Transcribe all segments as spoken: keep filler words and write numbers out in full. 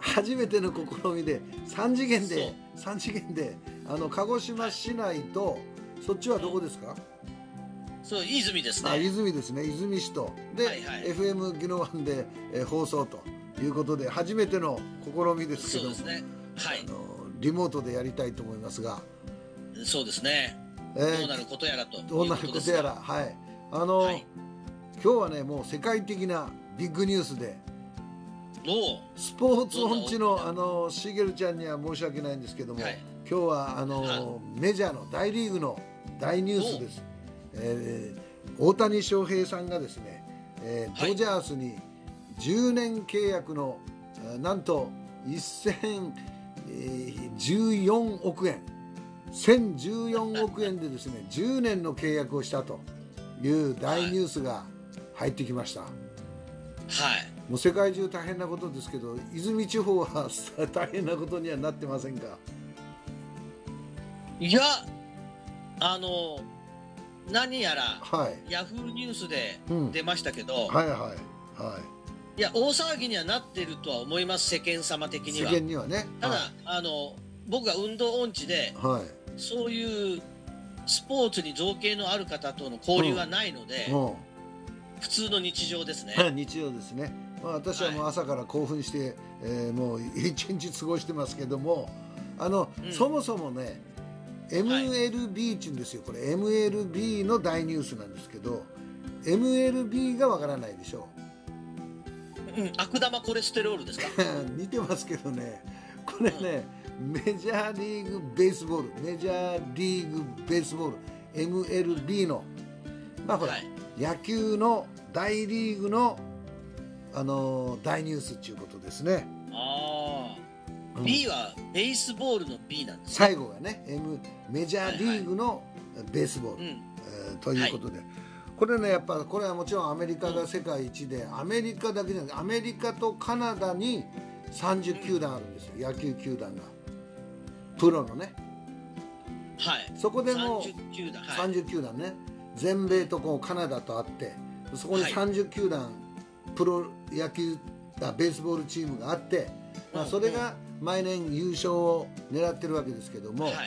初めての試みでさん次元でさん次元であの鹿児島市内と、そっちはどこですか？そう、泉ですね。あ、泉ですね。泉市とで、はいはい、エフエム 宜野湾で、えー、放送ということで初めての試みですけども、そうですね、はい、あのリモートでやりたいと思いますが、そうですね、えー、どうなることやらということですが、どうなることやら、はい、あの、はい、今日はね、もう世界的なビッグニュースで、スポーツ音痴のあのしげるちゃんには申し訳ないんですけども、はい、今日はあの、はい、メジャーの大リーグの大ニュースです。えー、大谷翔平さんがですね、えー、ドジャースにじゅうねん契約の、はい、なんとせんじゅうよんおくえんせんじゅうよんおくえんでですねじゅうねんの契約をしたという大ニュースが入ってきました。はい、もう世界中大変なことですけど、泉地方は大変なことにはなってませんか？いや、あの何やら、はい、ヤフーニュースで出ましたけど、うん、はいはいはい、いや大騒ぎにはなってるとは思います、世間様的には。世間にはね。ただ、はい、あの僕が運動音痴で、はい、そういうスポーツに造形のある方との交流はないので、うんうん、普通の日常ですね。日常ですね。まあ、私はもう朝から興奮して、はい、えー、もう一日過ごしてますけども、あの、うん、そもそもね。エムエルビー って言うんですよ、これ エムエルビー の大ニュースなんですけど、 エムエルビー がわからないでしょう、うん、悪玉コレステロールですか？似てますけどね、これね、うん、メジャーリーグベースボール、メジャーリーグベースボール エムエルビー の、まあほら、はい、野球の大リーグの、あのー、大ニュースっていうことですね。ああ、うん、B はベースボールの B なんです、ね、最後がね、M、メジャーリーグのベースボール、はい、はい、えー、ということで、はい、これね、やっぱこれはもちろんアメリカが世界一で、アメリカだけじゃなくてアメリカとカナダにさんじゅっきゅうだんあるんですよ、うん、野球球団がプロのね、はい、そこでもさんじゅっきゅうだん、はい、さんじゅっきゅうだんね、全米とこうカナダとあって、そこにさんじゅっきゅうだんプロ野球だベースボールチームがあって、まあ、それが、うん、毎年優勝を狙ってるわけですけども、はいは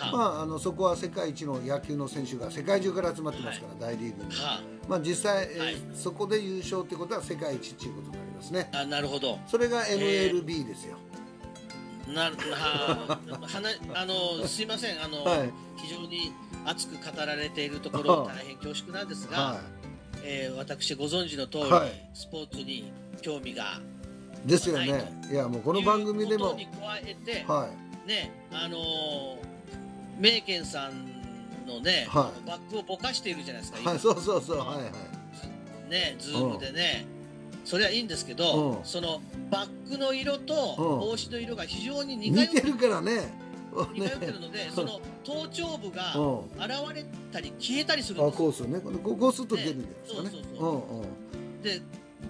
あ、まあ、あのそこは世界一の野球の選手が世界中から集まってますから、はい、大リーグに、はあ、まあ、実際、はい、えー、そこで優勝ってことは世界一っていうことになりますね。あ、なるほど。それが エムエルビー ですよ。えー、なるはあのすいません、あの、はい、非常に熱く語られているところ大変恐縮なんですが、はい、えー、私ご存知の通り、はい、スポーツに興味がですよね。いや、もうこの番組でも加えて、はい、ね、あの名犬さんのね、はい、バックをぼかしているじゃないですか。はい、そうそうそう、はいはい。ね、ズームでね、それはいいんですけど、そのバックの色と帽子の色が非常に似通ってるからね。似通ってるので、その頭頂部が現れたり消えたりするんです。あ、こうするね。こうすると出るんですかね。そうそうそう。で、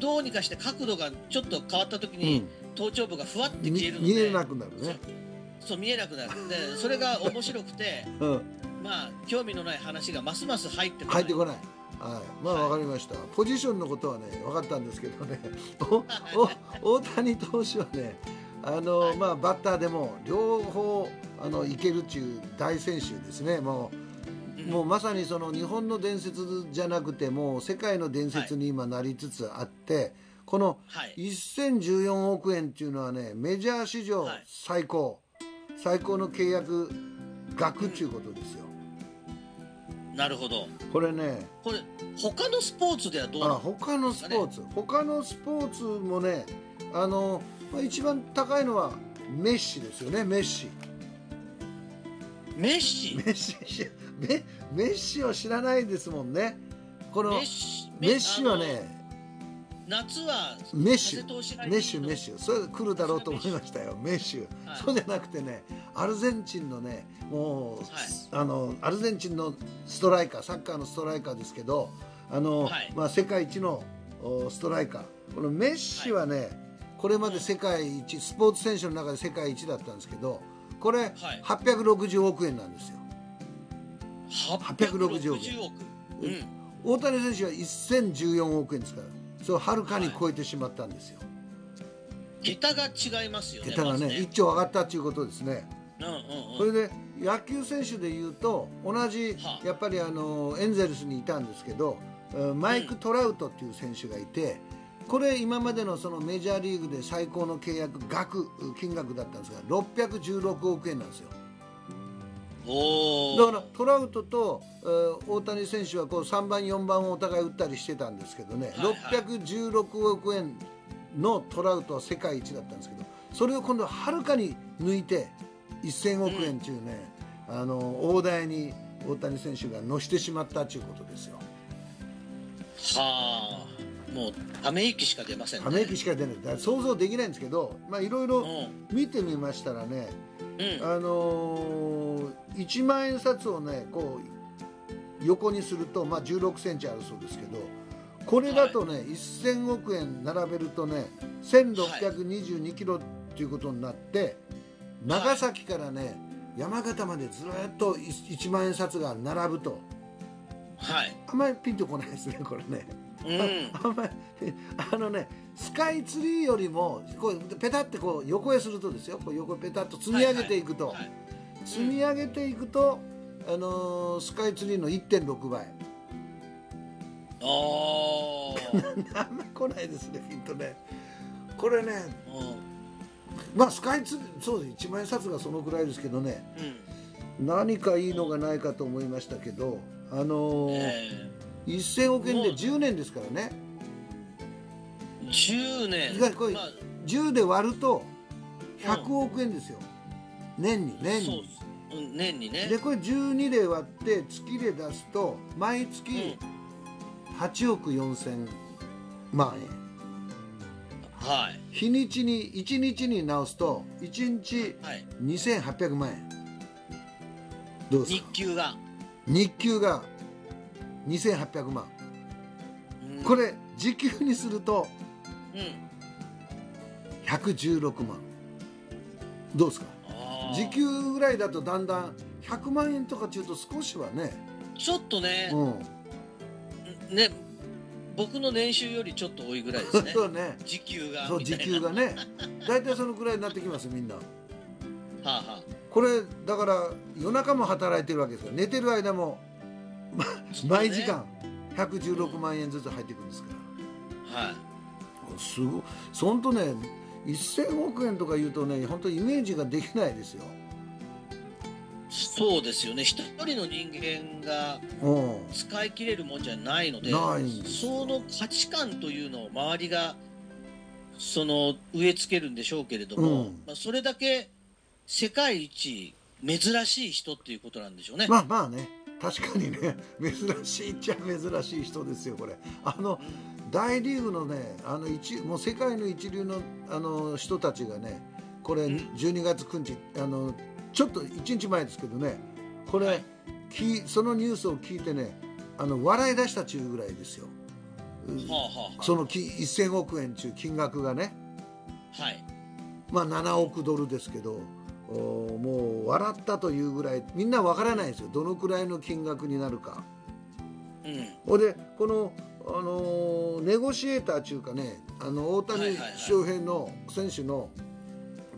どうにかして角度がちょっと変わったときに頭頂部がふわって消えるので、見えなくなるね。そう、見えなくなる。で、それが面白くて、まあ興味のない話がますます入ってこない。入ってこない。はい。まあわかりました。ポジションのことはね分かったんですけどね。大谷投手はね、あのまあバッターでも両方あのいけるっていう大選手ですね。もう。もうまさにその日本の伝説じゃなくて、もう世界の伝説に今なりつつあって、はい、このせんじゅうよんおくえんっていうのはね、メジャー史上最高、はい、最高の契約額っていうことですよ。なるほど。これね、これ他のスポーツではどうなんですかね。あ、他のスポーツ、他のスポーツもね、あの、まあ、一番高いのはメッシですよね。メッシメッシメッシメッシを知らないですもんね。このメッシ、メッシはね、夏はメッシュメッシュメッシュそれ来るだろうと思いましたよ、メッシュ。そうじゃなくてね、アルゼンチンのね、もう、あのアルゼンチンのストライカー、サッカーのストライカーですけど、あのまあ世界一のストライカー、このメッシはね、これまで世界一、スポーツ選手の中で世界一だったんですけど、これはっぴゃくろくじゅうおくえんなんですよ。はっぴゃくろくじゅうおく、うん、大谷選手はせんじゅうよんおくえんですから、それをはるかに超えてしまったんですよ。桁が違いますよね。桁がね、一丁上がったということですね。それで野球選手でいうと同じやっぱりあのエンゼルスにいたんですけど、マイク・トラウトっていう選手がいて、これ今までのそのメジャーリーグで最高の契約額金額だったんですがろっぴゃくじゅうろくおくえんなんですよ。だからトラウトと大谷選手はこうさんばんよんばんをお互い打ったりしてたんですけどね、ろっぴゃくじゅうろくおくえんのトラウトは世界一だったんですけど、それを今度はるかに抜いてせんおくえんというね、うん、あの大台に大谷選手が乗してしまったということですよ。はあ、もうため息しか出ませんね。ため息しか出ない。だから想像できないんですけど、まあいろいろ見てみましたらね、うん、あのー、いちまんえんさつをねこう横にすると、まあ、じゅうろくセンチあるそうですけど、これだとね、はい、せんおくえん並べるとねせんろっぴゃくにじゅうにキロっていうことになって。はい、長崎からね山形までずっといちまんえんさつが並ぶと、はい、あんまりピンとこないですねこれね、うん、あ, あんまりあのねスカイツリーよりもこうペタってこう横へするとですよ、こう横ペタッと積み上げていくと、積み上げていくと、あのー、スカイツリーの いってんろくばい。ああんまり来ないですねピンとねこれね。うん、まあスカイツリー、そうです、いちまんえんさつがそのくらいですけどね、うん、何かいいのがないかと思いましたけど、あのーえー、せんおくえんでじゅうねんですからね。じゅうねん、これじゅうで割るとひゃくおくえんですよ、うん、年に年に、うん、年にね。でこれじゅうにで割って月で出すと毎月はちおくよんせんまんえん。はい、日にちにいちにちに直すといちにちにせんはっぴゃくまんえん、どうですか？日給が日給がにせんはっぴゃくまん、うん、これ時給にするとひゃくじゅうろくまん、どうですか？時給ぐらいだとだんだんひゃくまんえんとかちょっと少しはねちょっとね、うん、ね僕の年収よりちょっと多いぐらいですね。そうね。時給が。そう、時給がね。大体そのぐらいになってきますみんな。はあはあ。これだから夜中も働いてるわけですから、寝てる間も、ま、毎時間ひゃくじゅうろくまんえんずつ入ってくるんですから。はい、うん。すごい。本当ね、せんおくえんとか言うとね、本当イメージができないですよ。そうですよね。一人の人間が使い切れるもんじゃないので、うん、その価値観というのを周りがその植え付けるんでしょうけれども、うん、まあそれだけ世界一珍しい人っていうことなんでしょうね。まあまあね、確かにね、珍しいっちゃ珍しい人ですよこれ。あの、うん、大リーグのね、あの一もう世界の一流のあの人たちがね、これじゅうにがつくにち、うん、あのちょっといちにちまえですけどね、これ、はい、きそのニュースを聞いてね、あの笑い出したというぐらいですよ、そのきせんおくえんという金額がね、はい、まあななおくドルですけど、おもう笑ったというぐらい、みんなわからないですよ、どのくらいの金額になるか。うん、でこの、あのー、ネゴシエーターというかね、あの大谷翔平の選手の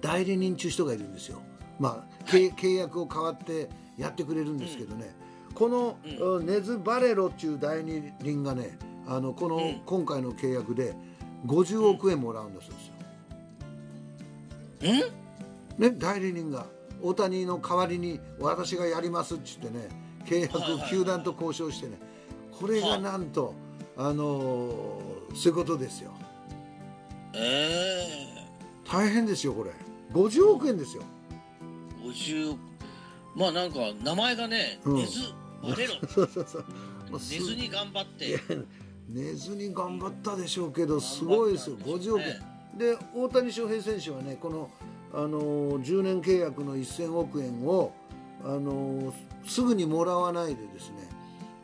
代理人という人がいるんですよ。まあ、はい、契約を代わってやってくれるんですけどね、うん、この、うん、ネズ・バレロっていう代理人がね、あのこの、うん、今回の契約でごじゅうおくえんもらうんだそうですよ。うん、ね、代理人が大谷の代わりに私がやりますって言ってね、契約球団と交渉してね、これがなんと、あのー、そういうことですよ。えー、大変ですよこれ、ごじゅうおくえんですよ。ごじゅう、まあなんか名前がね、うん、ネズバレロネズに頑張って、ネズに頑張ったでしょうけど、すごいですよ、ごじゅうおくえんで。大谷翔平選手はね、この、あのー、じゅうねんけいやくのせんおくえんを、あのー、すぐにもらわないでですね、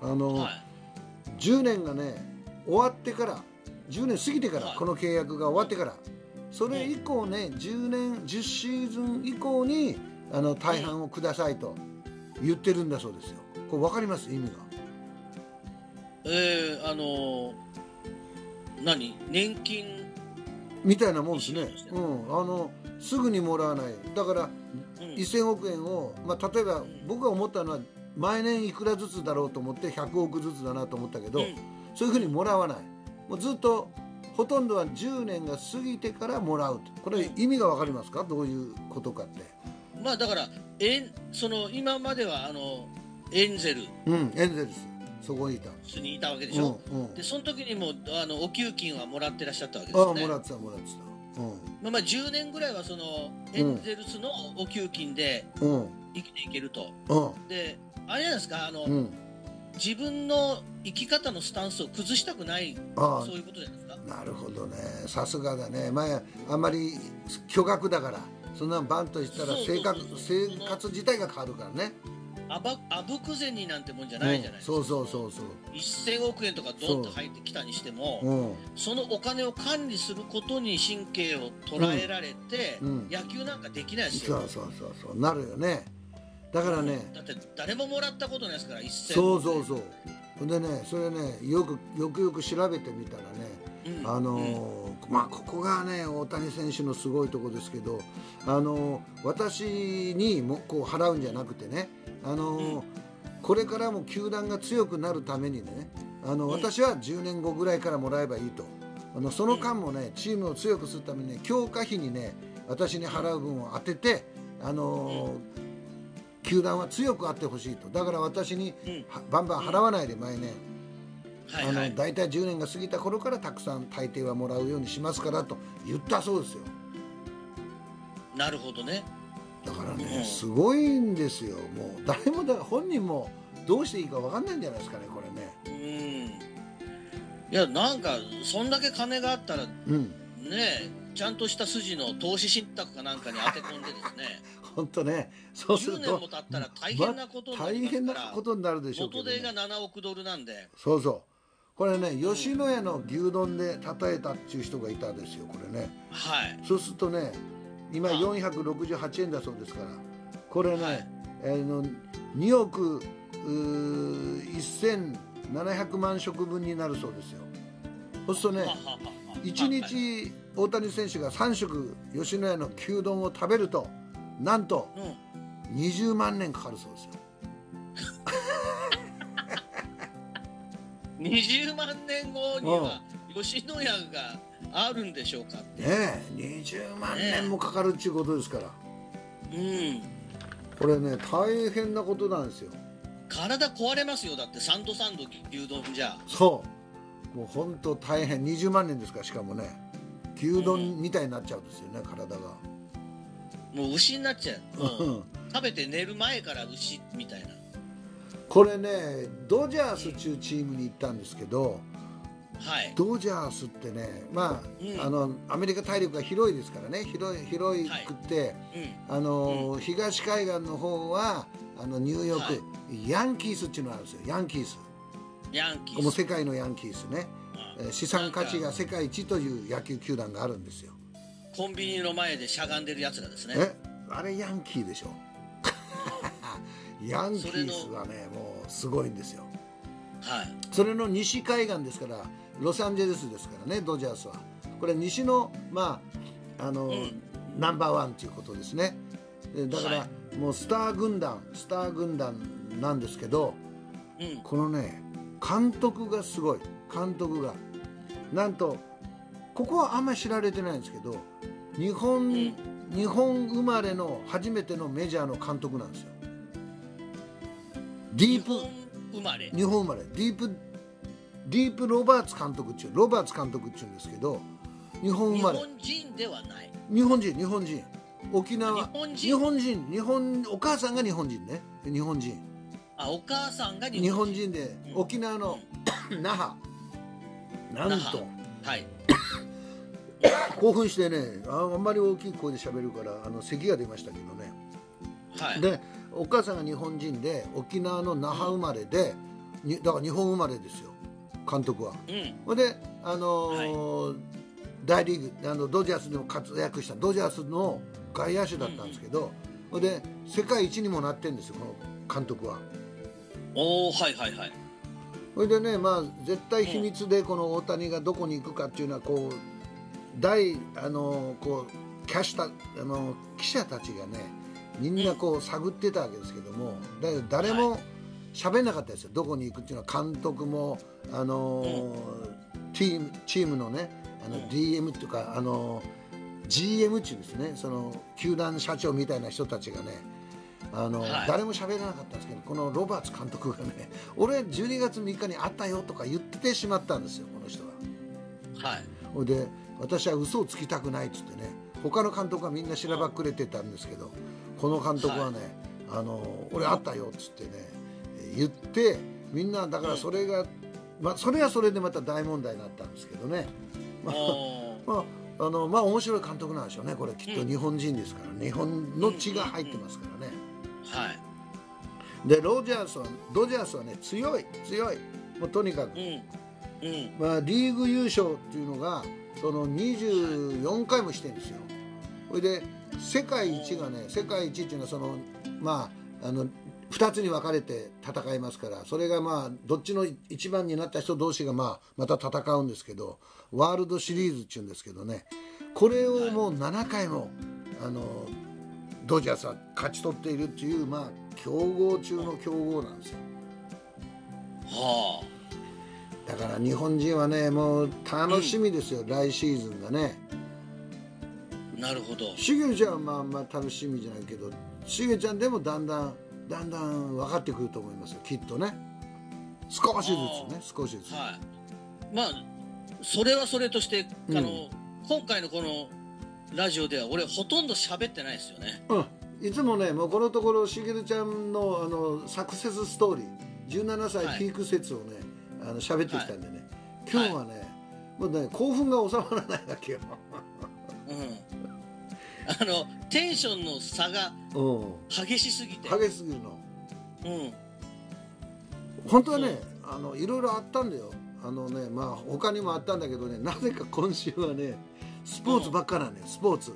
あのーはい、じゅうねんがね終わってから、じゅうねん過ぎてから、はい、この契約が終わってから、それ以降ね、うん、じゅうねんじゅっシーズン以降にあの大半をくださいと言ってるんだそうですよ。これ分かります意味が。えー、あのー、何年金みたいなもんですね、うん、あのすぐにもらわない、だから、うん、せんおくえんを、まあ、例えば僕が思ったのは毎年いくらずつだろうと思ってひゃくおくずつだなと思ったけど、うん、そういうふうにもらわない、もうずっとほとんどはじゅうねんが過ぎてからもらうと、これ意味が分かりますか、どういうことかって。まあ、だからえその今まではあのエンゼル、うん、エンゼルスそこにいたにいたわけでしょ、うんうん、でその時にもあのお給金はもらってらっしゃったわけですよね。ああもらってたもらってた、うん、まあ、まあじゅうねんぐらいはそのエンゼルスのお給金で生きていけると、うん、であれなんですかあの、うん、自分の生き方のスタンスを崩したくない、あそういうことじゃないですか。なるほどね、さすがだね。前あんまり巨額だからそんなバンとしたら生活自体が変わるからね。あばあぶく銭になんてもんじゃないじゃないですか、うん、そうそうそうそう、せんおくえんとかドンと入ってきたにしても そ,、うん、そのお金を管理することに神経を捉えられて、うんうん、野球なんかできないですよ。そうそうそうそうなるよね。だからね、だって誰ももらったことないですからせんおくえん。そうそうそう、でねそれねよくよくよく調べてみたらね、うん、あのーうん、まあここがね大谷選手のすごいとこですけど、あのー、私にもこう払うんじゃなくてね、あのーうん、これからも球団が強くなるためにね、あの、うん、私はじゅうねんごぐらいからもらえばいいと、あのその間もねチームを強くするために、ね、強化費にね私に払う分を当てて、あのーうん、球団は強くあってほしいと。だから私に、うん、バンバン払わないで毎年、はいはい、あの大体じゅうねんが過ぎた頃からたくさん大抵はもらうようにしますからと言ったそうですよ。なるほどね。だからね、うん、すごいんですよ。もう誰もだ本人もどうしていいか分かんないんじゃないですかねこれね。うん、いやなんかそんだけ金があったら、うん、ねちゃんとした筋の投資信託かなんかに当て込んでですね。本当ね。そうするとじゅうねんも経ったら大変なことになりますから、大変なことになるでしょうけどね。元手がななおくドルなんで。そうそう。これね、吉野家の牛丼で叩いたっていう人がいたんですよこれね。はい。そうするとね。今よんひゃくろくじゅうはちえんだそうですから、これね、はい、あのにおくせんななひゃくまんしょく分になるそうですよ。そうするとねいちにち大谷選手がさんしょく吉野家の牛丼を食べるとなんとにじゅうまんねんかかるそうですよ。にじゅうまんねんごには吉野家があるんでしょうかってねえ、にじゅうまんねんもかかるっちゅうことですから、ね、うん、これね大変なことなんですよ。体壊れますよ。だってサンドサンド牛丼じゃそうもう本当大変。にじゅうまんねんですから、しかもね牛丼みたいになっちゃうんですよね、うん、体がもう牛になっちゃう、うん、食べて寝る前から牛みたいな。これねドジャースっちゅうチームに行ったんですけど、はい、ドジャースってね、まあ、うん、あのアメリカ大陸が広いですからね、広い広いくって、はい、うん、あの、うん、東海岸の方はあのニューヨーク、はい、ヤンキースっていうのがあるんですよ。ヤンキース、ヤンキースこの世界のヤンキースね、うん、資産価値が世界一という野球球団があるんですよ。コンビニの前でしゃがんでるやつらですね。えあれヤンキーでしょ。ヤンキースはねもうすごいんですよ。はい、それの西海岸ですからロサンゼルスですからねドジャースは。これ西の、まああのうん、ナンバーワンということですね。だから、はい、もうスター軍団スター軍団なんですけど、うん、このね監督がすごい。監督がなんとここはあんまり知られてないんですけど日本、うん、日本生まれの初めてのメジャーの監督なんですよ。ディープ生まれ日本生まれディープディープロバーツ監督っていうロバーツ監督っていうんですけど日本生まれ日本人ではない日本人日本人沖縄日本人日本人日本お母さんが日本人ね日本人あお母さんが日本人、日本人で、うん、沖縄の、うん、那覇なんとはい興奮してね あ, あんまり大きい声で喋るからあの咳が出ましたけどね。はい、でお母さんが日本人で沖縄の那覇生まれで、うん、にだから日本生まれですよ監督は。うん、で、あのーはい、大リーグあのドジャースでも活躍したドジャースの外野手だったんですけど、うん、で世界一にもなってるんですよこの監督は。おーはいはいはい。それでねまあ絶対秘密でこの大谷がどこに行くかっていうのはこう大あのこうキャシタあの記者たちがね、みんなこう探ってたわけですけども、だけど誰も喋んなかったですよ。どこに行くっていうのは監督もあのチームチームのね、あの ディーエム っていうかあの ジーエム っていうんですね、その球団社長みたいな人たちがね。あのはい、誰も喋らなかったんですけど、このロバーツ監督がね、俺じゅうにがつみっかに会ったよとか言ってしまったんですよ、この人は。はい、それで私は嘘をつきたくないっつってね、他の監督はみんなしらばっくれてたんですけど、この監督はね、はい、あの俺会ったよっつってね言って、みんなだからそれが、まあ、それはそれでまた大問題になったんですけどね。まあまあ、あのまあ面白い監督なんでしょうね、これきっと日本人ですから、うん、日本の血が入ってますからね。はい、でロジャースはドジャースはね、強い強い、もうとにかく、うんうん、まあ、リーグ優勝っていうのがそのにじゅうよんかいもしてるんですよ。それで世界一がね、世界一っていうのはその、まあ、あのふたつに分かれて戦いますから、それがまあどっちのいちばんになった人同士が、まあ、また戦うんですけど、ワールドシリーズっていうんですけどね、これをもうななかいもあのドジャースは勝ち取っているっていう、まあ強豪中の強豪なんですよ。はあ、だから日本人はね、もう楽しみですよ、うん、来シーズンがね。なるほど。しげちゃんはまあまあ楽しみじゃないけど、しげちゃんでもだんだんだんだん分かってくると思いますよ、きっとね。少しずつね、少しずつ。はい、まあそれはそれとして、あの、うん、今回のこのラジオでは俺ほとんど喋ってないですよね。うん、いつもね、もうこのところしげるちゃんのあのサクセスストーリー、じゅうななさいピーク説をね、はい、あの喋ってきたんでね、はい、今日はね、はい、もうね興奮が収まらないわけよ。うん。あのテンションの差が激しすぎて、うん、激しすぎるの。うん。本当はね、あのいろいろあったんだよ。あのね、まあ他にもあったんだけどね、なぜか今週はね。スポーツばっかなんね、スポーツ。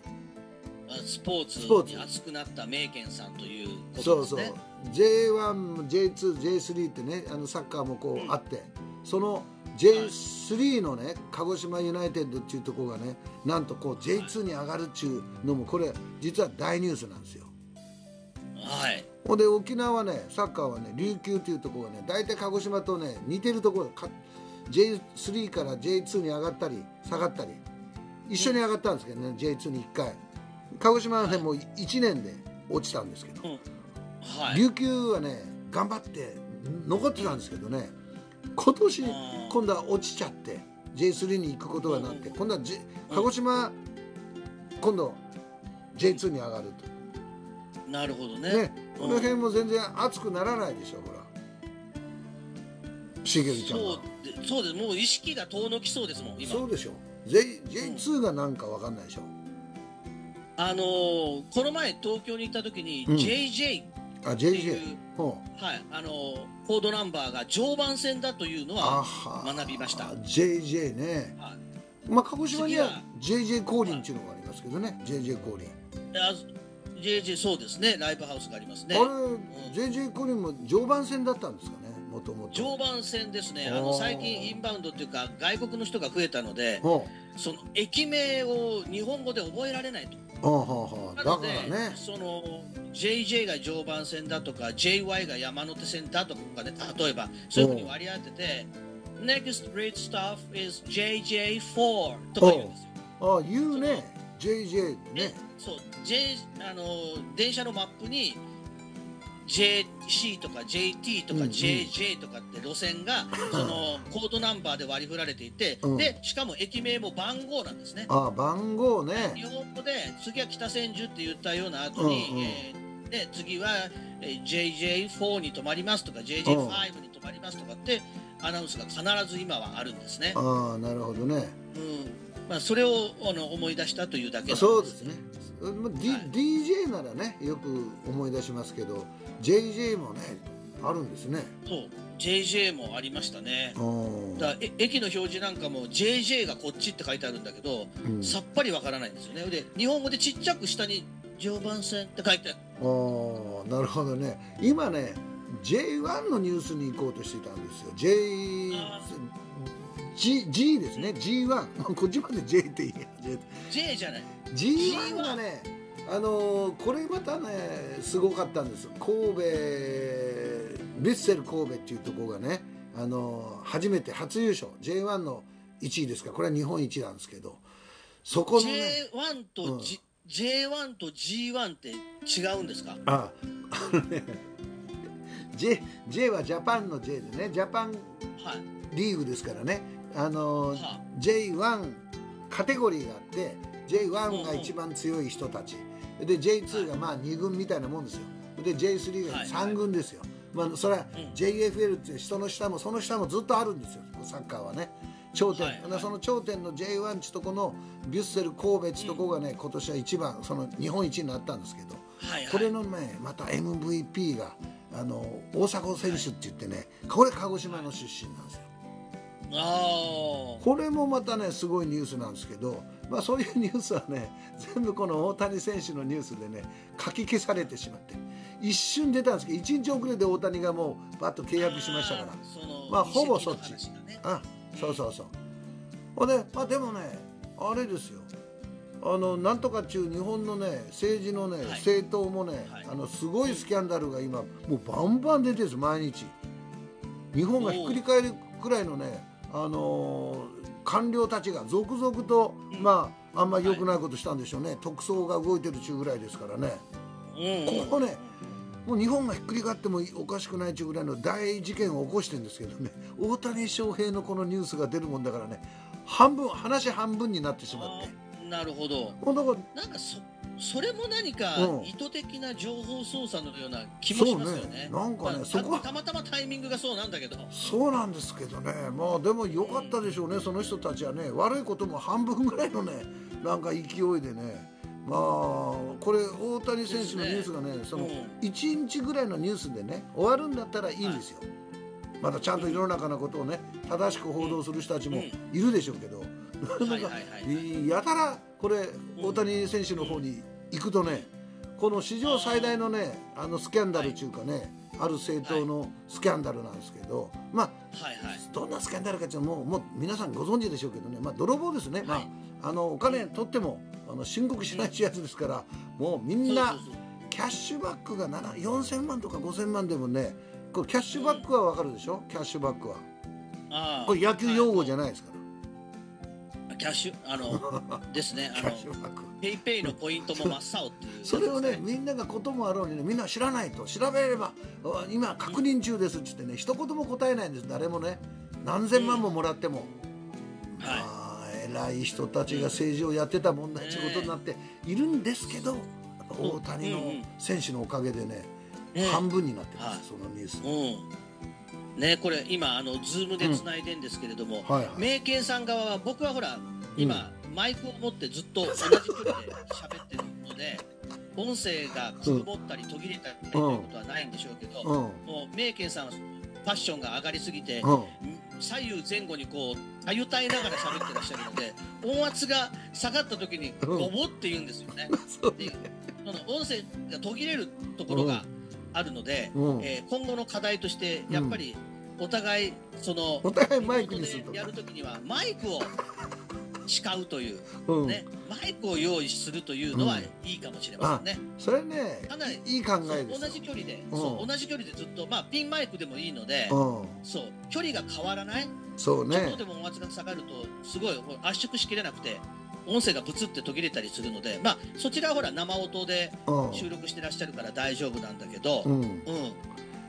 スポーツに熱くなった名犬さんということですね。そうそう。ジェイワン、ジェイツー、ジェイスリー ってね、あのサッカーもこうあって、うん、その ジェイスリー のね、鹿児島ユナイテッドっていうところがね、なんとこう ジェイツー に上がるっていうのも、これ実は大ニュースなんですよ。はい。ほんで沖縄ね、サッカーはね、琉球っていうところがね、大体鹿児島とね似てるところ、ジェイスリー から ジェイツー に上がったり下がったり。一緒に上がったんですけどね、うん、ジェイツー にいっかい、鹿児島はねもういちねんで落ちたんですけど、うんはい、琉球はね頑張って残ってたんですけどね、今年今度は落ちちゃって ジェイスリー に行くことがなって、うん、今度は、J、鹿児島、うん、今度 ジェイツー に上がると。なるほど ね, ね、うん、この辺も全然熱くならないでしょ、ほらしげるちゃんは。そうです、もう意識が遠のきそうですもん今。そうでしょ、ジェイツー がなんかわかんないでしょ。あのー、この前東京に行った時に ジェイジェイ っていうコードナンバーが常磐線だというのは学びました。ジェイジェイ ね、はい、まあ鹿児島には ジェイジェイ 降臨っていうのがありますけどね、はい、ジェイジェイ 降臨、 ジェイジェイ そうですね、ライブハウスがありますね。あれ、うん、ジェイジェイ 降臨も常磐線だったんですかね。常磐線ですね。あの最近インバウンドというか外国の人が増えたので、その駅名を日本語で覚えられないと。なのでその ジェイジェイ が常磐線だとか ジェイワイ が山手線だとかね、例えばそういうふうに割り当てて Next Great Stuff is ジェイジェイフォー とか言うんですよ。ああ言うね、 ジェイジェイ ね。そう、 J あの電車のマップにジェイシー とか ジェイティー とか ジェイジェイ とかって路線がそのコードナンバーで割り振られていて、うん、でしかも駅名も番号なんですね。ああ、番号ね。日本語で次は北千住って言ったような後に、うんうん、えー、で次は ジェイジェイフォー に止まりますとか ジェイジェイファイブ に止まりますとかってアナウンスが必ず今はあるんですね。ああ、なるほどね。うん、まあ、それをあの思い出したというだけなんですね。そうですね。ディージェー ならねよく思い出しますけど、 ジェイジェイ もねあるんですね。そう、 ジェイジェイ もありましたね。だから駅の表示なんかも ジェイジェイ がこっちって書いてあるんだけど、うん、さっぱりわからないんですよね。で日本語でちっちゃく下に常磐線って書いてある。ああ、なるほどね。今ね ジェイワン のニュースに行こうとしてたんですよ。 J G, G ですね、 ジーワン こっちまで J って言えや J じゃない ジーワン がね、あのー、これまたねすごかったんです。神戸ヴィッセル神戸っていうところがね、あのー、初めて初優勝 ジェイワン のいちいですから、これは日本一なんですけど、そこの、ね、ジェイワン と、G うん、ジェイワン と ジーワン って違うんですか？ああ、あのねJ, J はジャパンの J でね、ジャパンリーグですからね、あの ジェイワン カテゴリーがあって ジェイワン が一番強い人たちで、 ジェイツー がまあに軍みたいなもんですよ。で ジェイスリー がさん軍ですよ。まあそれは ジェイエフエル っていう人の下もその下もずっとあるんですよ、サッカーはね。頂点、その頂点の ジェイワン ちとこのヴィッセル神戸ちとこがね、今年は一番その日本一になったんですけど、これのねまた エムブイピー があの大迫選手って言ってね、はい、これ鹿児島の出身なんですよ。あこれもまたねすごいニュースなんですけど、まあ、そういうニュースはね全部この大谷選手のニュースでね書き消されてしまって、一瞬出たんですけどいちにち遅れで大谷がもうバッと契約しましたから、まあほぼそっち、ね、あそうそうそう。 で,、まあ、でもねあれですよ、あのなんとか中日本のね政治のね、はい、政党もね、はい、あのすごいスキャンダルが今もうバンバン出てるんです。毎日日本がひっくり返るくらいのね、あのー、官僚たちが続々と、うん、まああんまり良くないことしたんでしょうね、はい、特捜が動いてるちゅうぐらいですからね、うん、ここねもう日本がひっくり返ってもおかしくないちゅうぐらいの大事件を起こしてるんですけどね、大谷翔平のこのニュースが出るもんだからね、半分話半分になってしまって。なるほど。なんか そ, それも何か意図的な情報操作のような気もしますよね。なんかね、そこはたまたまタイミングがそうなんだけど。そうなんですけどね。まあでも良かったでしょうね。うん、その人たちはね、悪いことも半分ぐらいのね、なんか勢いでね。まあこれ大谷選手のニュースがね、ねその一日ぐらいのニュースでね、終わるんだったらいいんですよ。はい、まだちゃんと世の中のことをね、正しく報道する人たちもいるでしょうけど。うんうんやたらこれ大谷選手の方に行くとね、この史上最大のねあのスキャンダルというかね、ある政党のスキャンダルなんですけど、まあどんなスキャンダルかっていうのはもうもう皆さんご存知でしょうけどね、まあ泥棒ですね。まああのお金取ってもあの申告しないやつですから、もうみんなキャッシュバックがよんせんまんとかごせんまんでもね、これキャッシュバックはわかるでしょ。キャッシュバックはこれ野球用語じゃないですから。キャッシュあのですね、あのペイペイのポイントも真っ青っていう、ね、それをねみんながこともあろうにね、みんな知らないと、調べれば今確認中ですって言ってね、一言も答えないんです誰もね。何千万ももらっても、うん、まあ偉い人たちが政治をやってた問題ということになっているんですけど、ね、大谷の選手のおかげでね、うん、半分になってます、うん、そのニュース。うんね、これ今あのズームでつないでんですけれども、名犬さん側は、僕はほら今、うん、マイクを持ってずっと同じ距離で喋ってるので音声が曇ったり途切れたりということはないんでしょうけど、うん、もう名犬さんはパッションが上がりすぎて、うん、左右前後にこうたゆたいながら喋ってらっしゃるので、音圧が下がった時にゴボって言うんですよね。うん、でその音声が途切れるところが、うんあるので、うん、えー、今後の課題としてやっぱりお互いそのお互いマイクにするとかやるときにはマイクを使うという、うん、ね、マイクを用意するというのはいいかもしれませんね。うん、それねかなりいい考えです。同じ距離で、うん、そう同じ距離でずっと、まあ、ピンマイクでもいいので、うん、そう距離が変わらない。そうね、ちょっとでも音圧が下がるとすごい圧縮しきれなくて。音声がブツって途切れたりするので、まあ、そちらはほら生音で収録してらっしゃるから大丈夫なんだけど、うんうん、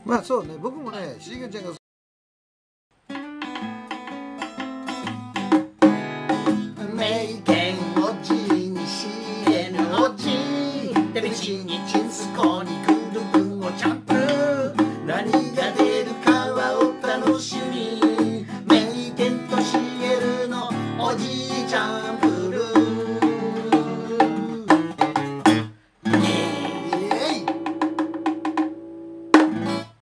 まあそうね、僕もね、しげちゃんが「名犬おじいにしえぬおじい」「てびちにちんすこ」